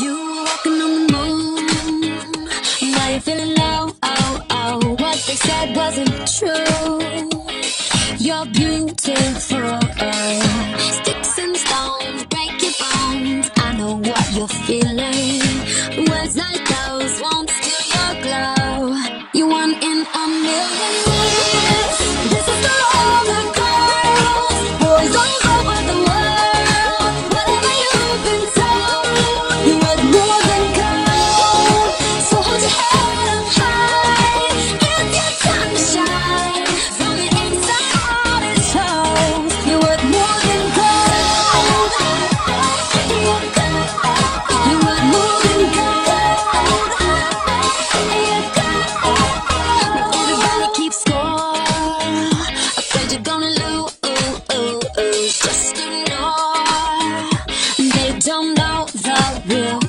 You walking on the moon, now you're feeling low, oh, oh. What they said wasn't true. You're beautiful. Sticks and stones break your bones. I know what you're feeling. Words like those won't steal your glow. You're one in a million. Don't know the real.